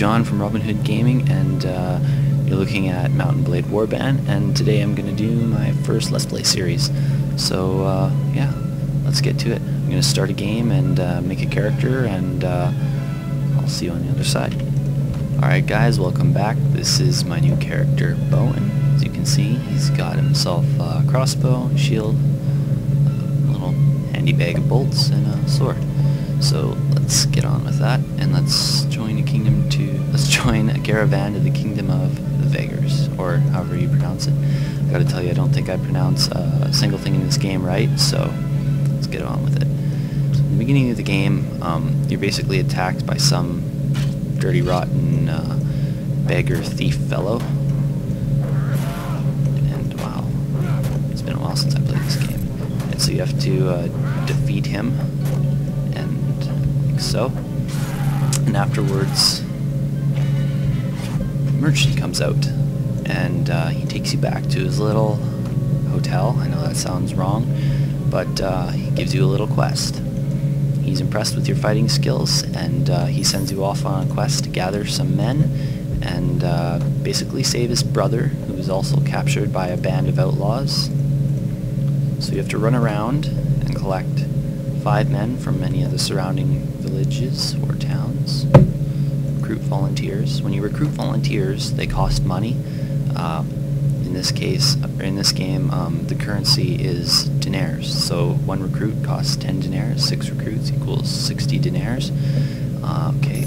John from Robin Hood Gaming, and you're looking at Mount & Blade Warband, and today I'm going to do my first Let's Play series. So yeah, let's get to it. I'm going to start a game and make a character, and I'll see you on the other side. Alright guys, welcome back. This is my new character, Bowen. As you can see, he's got himself a crossbow, shield, a little handy bag of bolts, and a sword. So let's get on with that, and let's join a caravan to the kingdom of the Vaegirs, or however you pronounce it. I gotta tell you, I don't think I pronounce a single thing in this game right, so let's get on with it. So in the beginning of the game, you're basically attacked by some dirty, rotten beggar thief fellow. And wow, it's been a while since I played this game. And so you have to defeat him. So, and afterwards, the merchant comes out, and he takes you back to his little hotel. I know that sounds wrong, but he gives you a little quest. He's impressed with your fighting skills, and he sends you off on a quest to gather some men and basically save his brother, who is also captured by a band of outlaws. So you have to run around and collect 5 men from many of the surrounding villages or towns. Recruit volunteers. When you recruit volunteers, they cost money. In this game, the currency is denars. So one recruit costs 10 denars. 6 recruits equals 60 denars. Okay.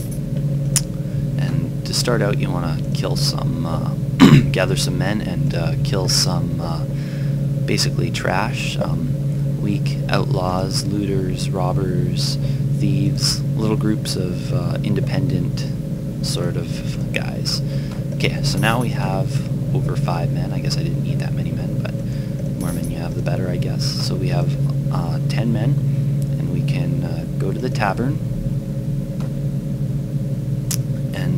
And to start out, you want to kill some, gather some men and kill some, basically trash. Weak outlaws, looters, robbers, thieves, little groups of independent sort of guys. Okay, so now we have over 5 men. I guess I didn't need that many men, but the more men you have, the better, I guess. So we have 10 men, and we can go to the tavern and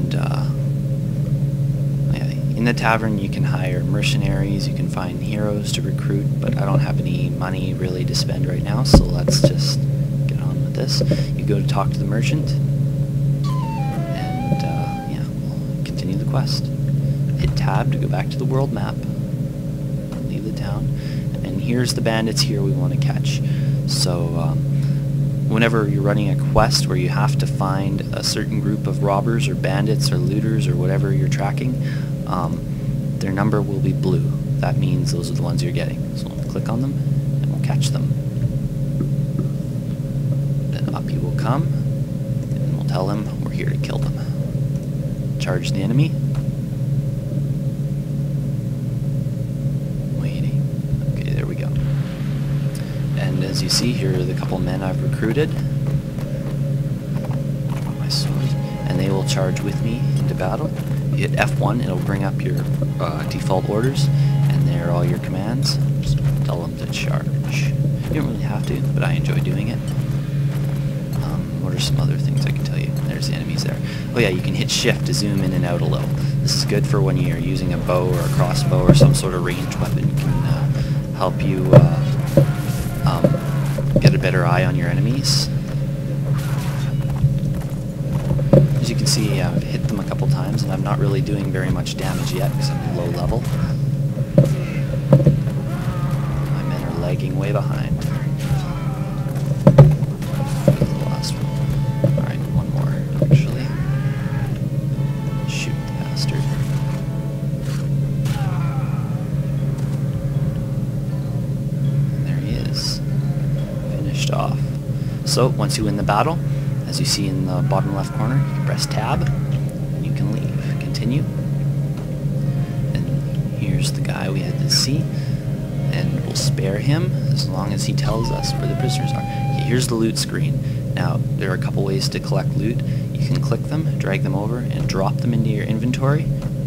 in the tavern you can hire mercenaries, you can find heroes to recruit, but I don't have any money really to spend right now, so let's just get on with this. You go to talk to the merchant, and yeah, we'll continue the quest. Hit tab to go back to the world map, leave the town, and here's the bandits here we want to catch. So whenever you're running a quest where you have to find a certain group of robbers or bandits or looters or whatever you're tracking, their number will be blue. That means those are the ones you're getting. So we'll click on them and we'll catch them. Then up you will come and we'll tell them we're here to kill them. Charge the enemy. Waiting. Okay, there we go. And as you see, here are the couple men I've recruited. My sword. And they will charge with me into battle. Hit F1, it'll bring up your default orders, and there are all your commands. Just tell them to charge. You don't really have to, but I enjoy doing it. What are some other things I can tell you? There's the enemies there. Oh yeah, you can hit shift to zoom in and out a little. This is good for when you're using a bow or a crossbow or some sort of ranged weapon. It can help you get a better eye on your enemies. As you can see, I've hit them a couple times, and I'm not really doing very much damage yet because I'm low level. My men are lagging way behind. The last one. Alright, one more, actually. Shoot the bastard. And there he is. Finished off. So, once you win the battle, as you see in the bottom left corner, you can press tab, and you can leave. Continue. And here's the guy we had to see, and we'll spare him as long as he tells us where the prisoners are. Here's the loot screen. Now, there are a couple ways to collect loot. You can click them, drag them over, and drop them into your inventory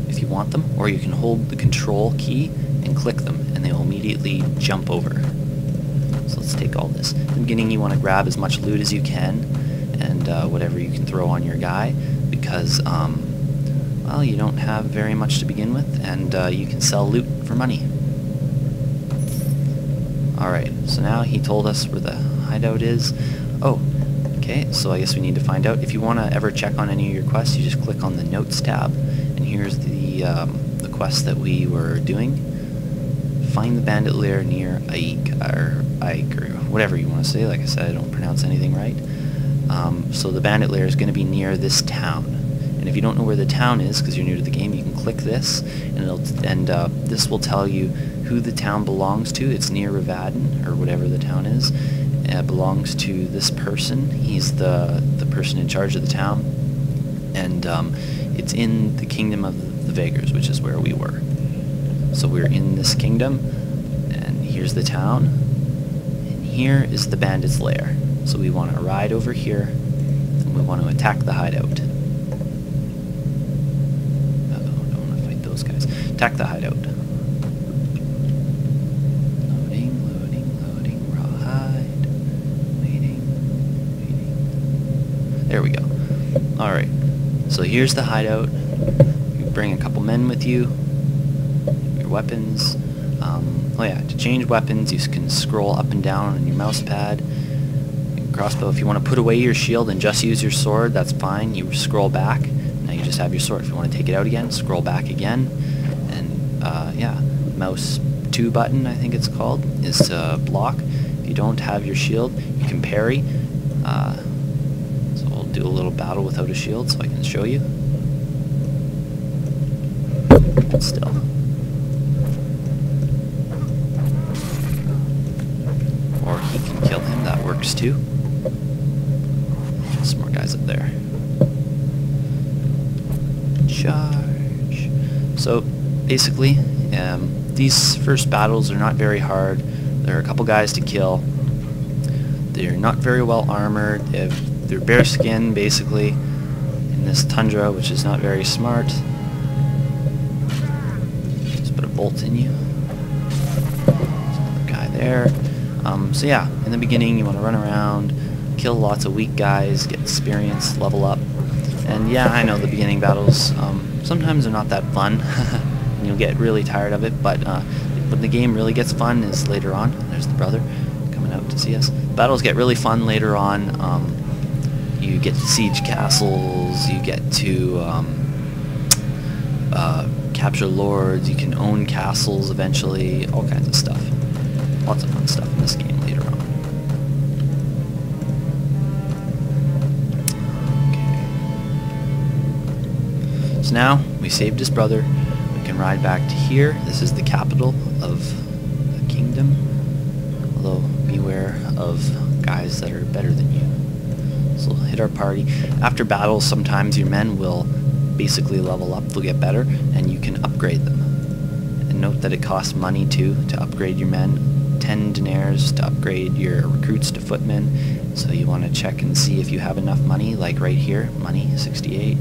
if you want them, or you can hold the control key and click them, and they will immediately jump over. So let's take all this. In the beginning, you want to grab as much loot as you can, and whatever you can throw on your guy, because well, you don't have very much to begin with, and you can sell loot for money. Alright, so now he told us where the hideout is. Oh, Okay, so I guess we need to find out. If you want to ever check on any of your quests, you just click on the Notes tab, and here's the quest that we were doing. Find the bandit lair near Aik, or Aik, or whatever you want to say. Like I said, I don't pronounce anything right. So the bandit lair is going to be near this town. And if you don't know where the town is, because you're new to the game, you can click this, and this will tell you who the town belongs to. It's near Rivadin, or whatever the town is. It belongs to this person. He's the person in charge of the town, and it's in the kingdom of the Vaegirs, which is where we were. So we're in this kingdom, and here's the town, and here is the bandit's lair. So we want to ride over here, and we want to attack the hideout. Attack the hideout. Loading, loading, loading, rawhide. Waiting, waiting. There we go. Alright, so here's the hideout. You bring a couple men with you. Your weapons. Oh yeah, to change weapons you can scroll up and down on your mouse pad. Crossbow, if you want to put away your shield and just use your sword, that's fine. You scroll back. Now you just have your sword. If you want to take it out again, scroll back again. Yeah, mouse 2 button, I think it's called, is to block. If you don't have your shield, you can parry. So we'll do a little battle without a shield so I can show you. Still. Or he can kill him, that works too. Some more guys up there. Charge. So, basically, these first battles are not very hard. There are a couple guys to kill. They're not very well armored. They're bare skin, basically, in this tundra, which is not very smart. Just put a bolt in you. There's another guy there. So yeah, in the beginning, you want to run around, kill lots of weak guys, get experience, level up. And yeah, I know the beginning battles, sometimes they're not that fun. And you'll get really tired of it, but when the game really gets fun is later on. There's the brother coming out to see us. Battles get really fun later on. You get to siege castles, you get to capture lords, you can own castles eventually, all kinds of stuff. Lots of fun stuff in this game later on. Okay. So now, we saved his brother. Can ride back to here. This is the capital of the kingdom, although beware of guys that are better than you. So we'll hit our party. After battles sometimes your men will basically level up, they'll get better, and you can upgrade them. And note that it costs money too to upgrade your men. 10 denars to upgrade your recruits to footmen, so you want to check and see if you have enough money, like right here, money 68.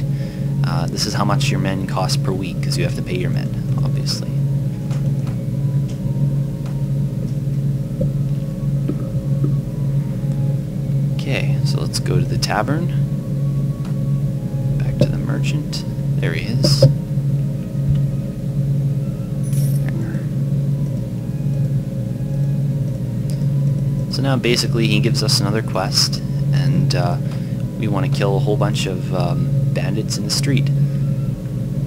This is how much your men cost per week, because you have to pay your men, obviously. Okay, so let's go to the tavern. Back to the merchant. There he is. So now basically he gives us another quest, and we want to kill a whole bunch of bandits in the street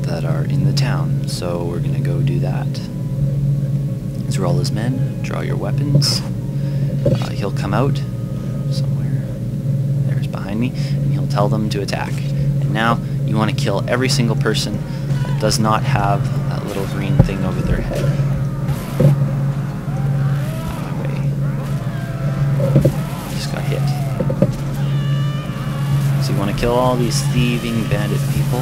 that are in the town, so we're gonna go do that. These are all his men. Draw your weapons. He'll come out somewhere. There's behind me, and he'll tell them to attack. And now you want to kill every single person that does not have that little green thing over their head. Out of my way. Just got hit. So you want to kill all these thieving bandit people.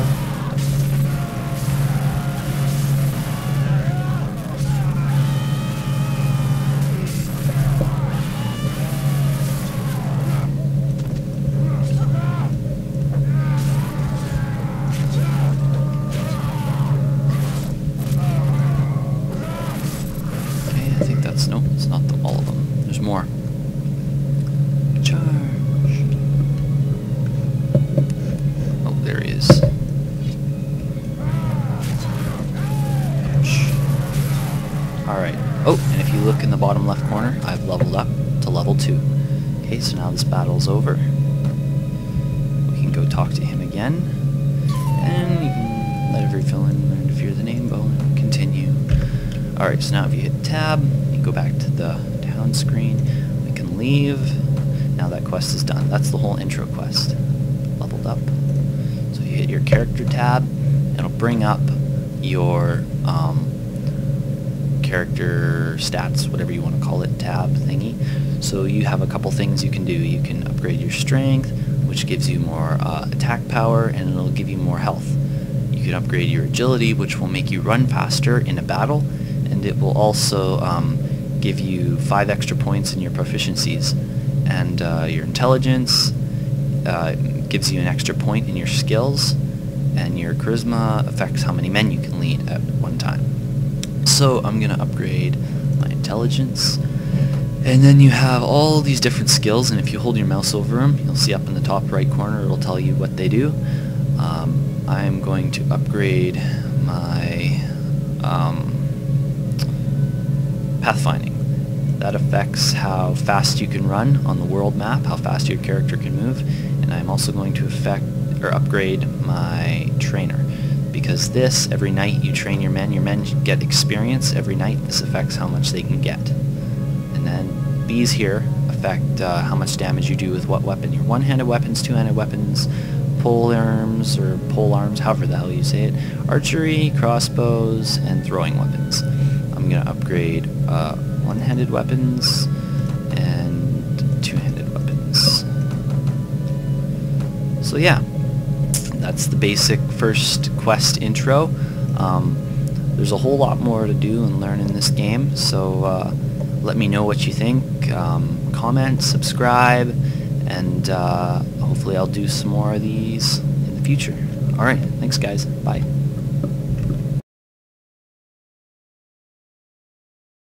Okay, I think that's... no, it's not all of them. There's more. Look in the bottom left corner, I've leveled up to level 2. Okay, so now this battle's over. go talk to him again, and you can let it refill in and interfere the name bow and continue. Alright, so now if you hit tab, you go back to the down screen, we can leave. Now that quest is done. That's the whole intro quest. Leveled up. So you hit your character tab, it'll bring up your character stats, whatever you want to call it, tab thingy. So you have a couple things you can do. You can upgrade your strength, which gives you more attack power, and it'll give you more health. You can upgrade your agility, which will make you run faster in a battle, and it will also give you 5 extra points in your proficiencies. And your intelligence gives you an extra point in your skills, and your charisma affects how many men you can lead at one time. So I'm going to upgrade my intelligence. And then you have all these different skills, and if you hold your mouse over them, you'll see up in the top right corner it'll tell you what they do. I'm going to upgrade my pathfinding. That affects how fast you can run on the world map, how fast your character can move, and I'm also going to upgrade my trainer. Because this, every night you train your men get experience every night, this affects how much they can get. And then these here affect how much damage you do with what weapon. Your one-handed weapons, two-handed weapons, pole arms, however the hell you say it, archery, crossbows, and throwing weapons. I'm going to upgrade one-handed weapons and two-handed weapons. So yeah, that's the basic first quest intro. There's a whole lot more to do and learn in this game, so let me know what you think, comment, subscribe, and hopefully I'll do some more of these in the future. Alright, thanks guys, bye.